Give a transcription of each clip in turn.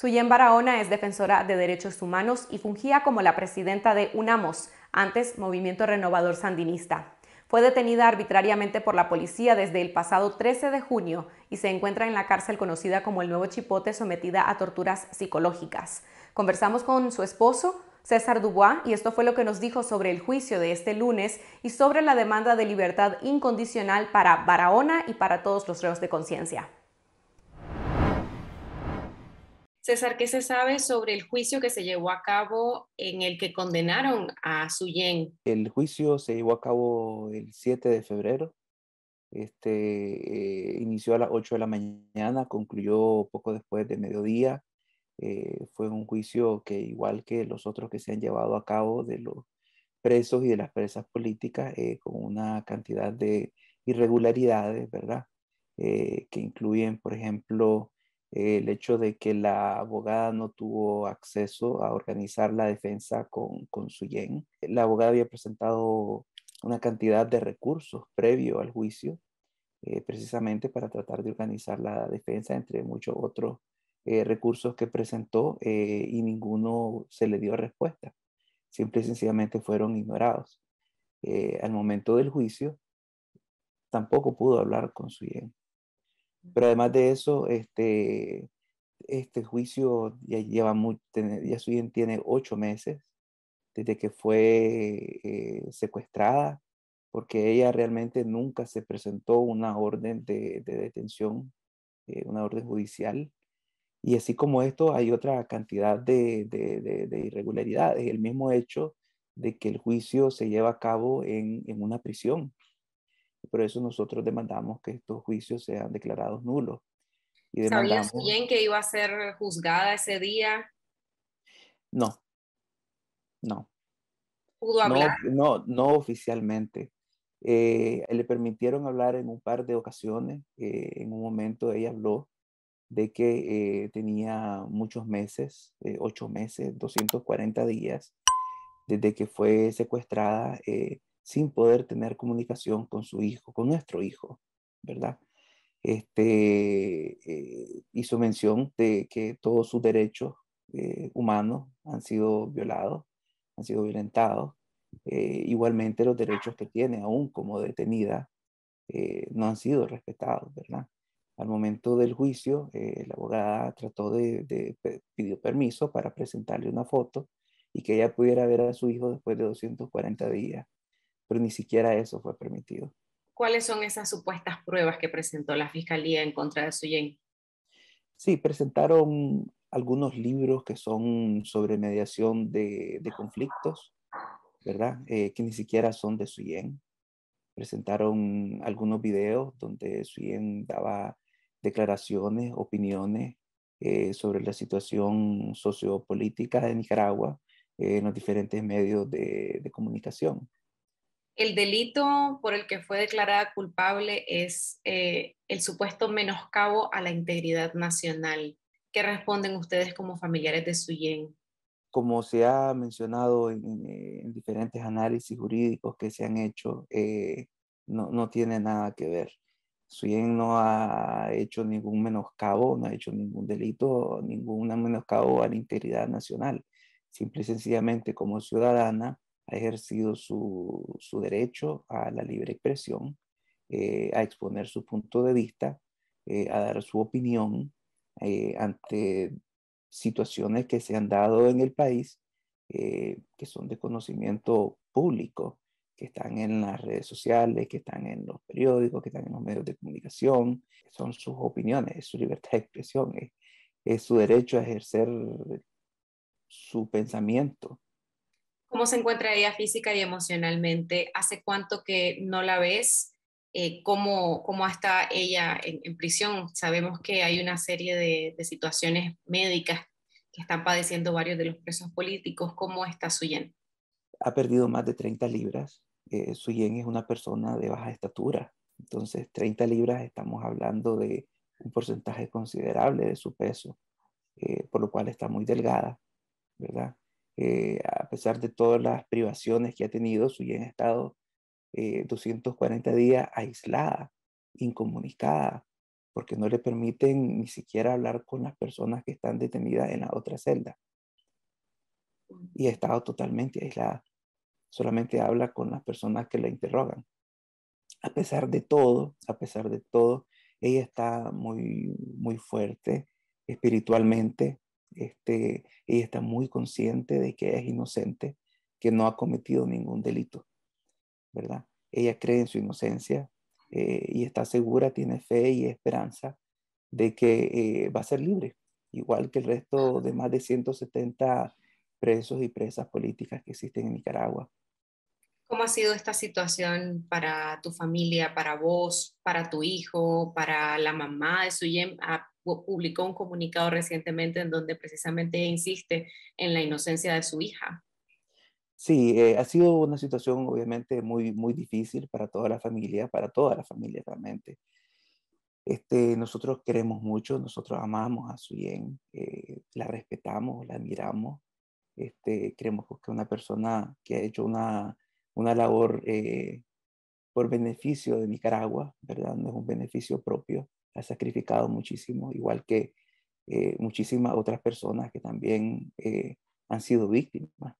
Suyén Barahona es defensora de derechos humanos y fungía como la presidenta de UNAMOS, antes Movimiento Renovador Sandinista. Fue detenida arbitrariamente por la policía desde el pasado 13 de junio y se encuentra en la cárcel conocida como el Nuevo Chipote, sometida a torturas psicológicas. Conversamos con su esposo, César Dubois, y esto fue lo que nos dijo sobre el juicio de este lunes y sobre la demanda de libertad incondicional para Barahona y para todos los reos de conciencia. César, ¿qué se sabe sobre el juicio que se llevó a cabo en el que condenaron a Suyén? El juicio se llevó a cabo el 7 de febrero. Inició a las 8 de la mañana, concluyó poco después de mediodía. Fue un juicio que, igual que los otros que se han llevado a cabo de los presos y de las presas políticas, con una cantidad de irregularidades, ¿verdad? Que incluyen, por ejemplo, el hecho de que la abogada no tuvo acceso a organizar la defensa con Suyén. La abogada había presentado una cantidad de recursos previo al juicio, precisamente para tratar de organizar la defensa, entre muchos otros recursos que presentó, y ninguno se le dio respuesta. Simple y sencillamente fueron ignorados. Al momento del juicio, tampoco pudo hablar con Suyén. Pero además de eso, este juicio ya lleva mucho, ya Suyén tiene 8 meses desde que fue secuestrada, porque ella realmente nunca se presentó una orden de detención, una orden judicial. Y así como esto, hay otra cantidad de irregularidades. El mismo hecho de que el juicio se lleva a cabo en una prisión. Por eso nosotros demandamos que estos juicios sean declarados nulos. ¿Sabías bien que iba a ser juzgada ese día? No. No. ¿Pudo hablar? No oficialmente. Le permitieron hablar en un par de ocasiones. En un momento ella habló de que tenía muchos meses, 8 meses, 240 días, desde que fue secuestrada, sin poder tener comunicación con su hijo, con nuestro hijo, ¿verdad? Hizo mención de que todos sus derechos humanos han sido violados, han sido violentados. Igualmente los derechos que tiene, aún como detenida, no han sido respetados, ¿verdad? Al momento del juicio, la abogada trató pidió permiso para presentarle una foto y que ella pudiera ver a su hijo después de 240 días, pero ni siquiera eso fue permitido. ¿Cuáles son esas supuestas pruebas que presentó la Fiscalía en contra de Suyén? Sí, presentaron algunos libros que son sobre mediación de conflictos, ¿verdad? Que ni siquiera son de Suyén. Presentaron algunos videos donde Suyén daba declaraciones, opiniones sobre la situación sociopolítica de Nicaragua en los diferentes medios de comunicación. El delito por el que fue declarada culpable es el supuesto menoscabo a la integridad nacional. ¿Qué responden ustedes como familiares de Suyén? Como se ha mencionado en diferentes análisis jurídicos que se han hecho, no tiene nada que ver. Suyén no ha hecho ningún menoscabo, no ha hecho ningún delito, ningún menoscabo a la integridad nacional. Simple y sencillamente, como ciudadana, ha ejercido su derecho a la libre expresión, a exponer su punto de vista, a dar su opinión ante situaciones que se han dado en el país, que son de conocimiento público, que están en las redes sociales, que están en los periódicos, que están en los medios de comunicación. Son sus opiniones, es su libertad de expresión, es su derecho a ejercer su pensamiento. ¿Cómo se encuentra ella física y emocionalmente? ¿Hace cuánto que no la ves? ¿Cómo está ella en prisión? Sabemos que hay una serie de situaciones médicas que están padeciendo varios de los presos políticos. ¿Cómo está Suyén? Ha perdido más de 30 libras. Suyén es una persona de baja estatura. Entonces, 30 libras, estamos hablando de un porcentaje considerable de su peso, por lo cual está muy delgada, ¿verdad? A pesar de todas las privaciones que ha tenido, Suyén ha estado 240 días aislada, incomunicada, porque no le permiten ni siquiera hablar con las personas que están detenidas en la otra celda. Y ha estado totalmente aislada. Solamente habla con las personas que la interrogan. A pesar de todo, ella está muy fuerte espiritualmente. Ella está muy consciente de que es inocente, que no ha cometido ningún delito, ¿verdad? Ella cree en su inocencia y está segura, tiene fe y esperanza de que va a ser libre, igual que el resto de más de 170 presos y presas políticas que existen en Nicaragua. ¿Cómo ha sido esta situación para tu familia, para vos, para tu hijo, para la mamá de Suyén? Publicó un comunicado recientemente en donde precisamente insiste en la inocencia de su hija. Sí, ha sido una situación obviamente muy difícil para toda la familia, realmente. Nosotros queremos mucho, nosotros amamos a Suyén, la respetamos, la admiramos. Creemos que una persona que ha hecho una labor por beneficio de Nicaragua, ¿verdad? No es un beneficio propio, ha sacrificado muchísimo, igual que muchísimas otras personas que también han sido víctimas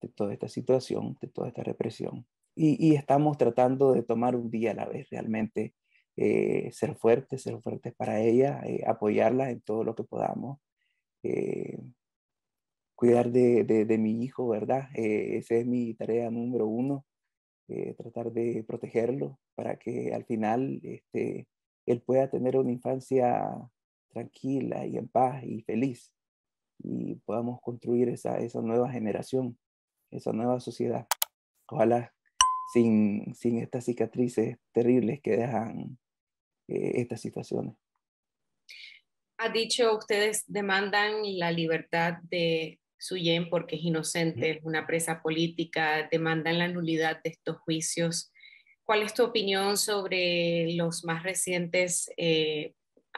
de toda esta situación, de toda esta represión. Y estamos tratando de tomar un día a la vez, realmente, ser fuertes para ella, apoyarla en todo lo que podamos, cuidar de mi hijo, ¿verdad? Esa es mi tarea número uno, tratar de protegerlo para que al final él pueda tener una infancia tranquila y en paz y feliz y podamos construir esa nueva generación, esa nueva sociedad. Ojalá sin estas cicatrices terribles que dejan estas situaciones. Ha dicho, ustedes demandan la libertad de Suyén porque es inocente, es una presa política, demandan la nulidad de estos juicios. ¿Cuál es tu opinión sobre los más recientes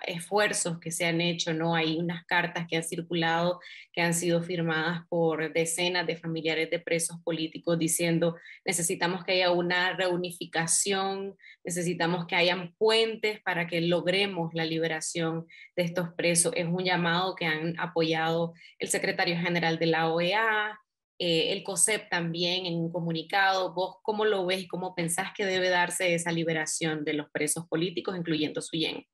esfuerzos que se han hecho? ¿No? Hay unas cartas que han circulado, que han sido firmadas por decenas de familiares de presos políticos diciendo necesitamos que haya una reunificación, necesitamos que hayan puentes para que logremos la liberación de estos presos. Es un llamado que han apoyado el secretario general de la OEA, el COSEP también en un comunicado. ¿Vos cómo lo ves y cómo pensás que debe darse esa liberación de los presos políticos, incluyendo Suyén?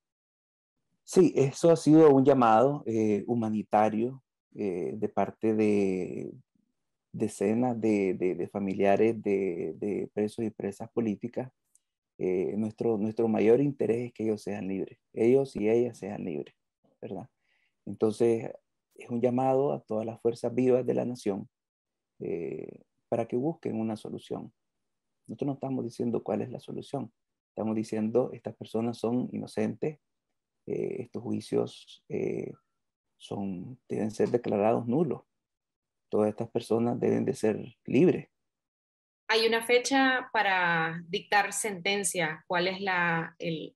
Sí, eso ha sido un llamado humanitario de parte de decenas de familiares de presos y presas políticas. Nuestro mayor interés es que ellos sean libres, ellos y ellas sean libres, ¿verdad? Entonces, es un llamado a todas las fuerzas vivas de la nación para que busquen una solución. Nosotros no estamos diciendo cuál es la solución, estamos diciendo estas personas son inocentes, estos juicios deben ser declarados nulos, todas estas personas deben de ser libres. ¿Hay una fecha para dictar sentencia? ¿Cuál es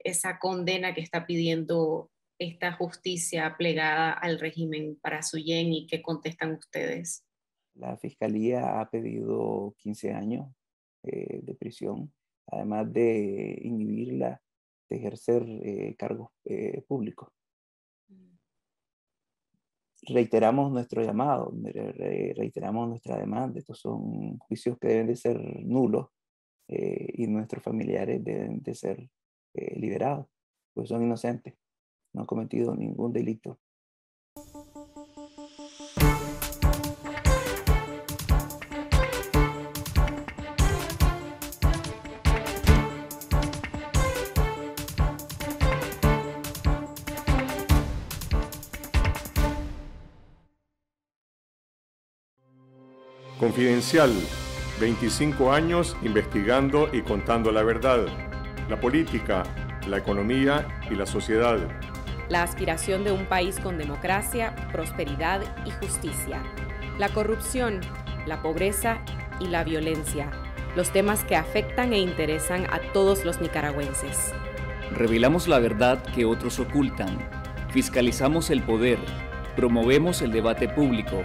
esa condena que está pidiendo esta justicia plegada al régimen para Suyén y qué contestan ustedes? La Fiscalía ha pedido 15 años de prisión, además de inhibirla de ejercer cargos públicos. Reiteramos nuestro llamado, reiteramos nuestra demanda. Estos son juicios que deben de ser nulos y nuestros familiares deben de ser liberados, pues son inocentes, no han cometido ningún delito. Confidencial, 25 años investigando y contando la verdad, la política, la economía y la sociedad. La aspiración de un país con democracia, prosperidad y justicia. La corrupción, la pobreza y la violencia. Los temas que afectan e interesan a todos los nicaragüenses. Revelamos la verdad que otros ocultan. Fiscalizamos el poder. Promovemos el debate público.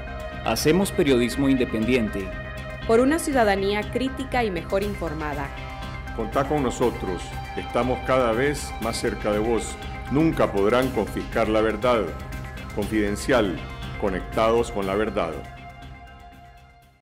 Hacemos periodismo independiente. Por una ciudadanía crítica y mejor informada. Contá con nosotros. Estamos cada vez más cerca de vos. Nunca podrán confiscar la verdad. Confidencial, conectados con la verdad.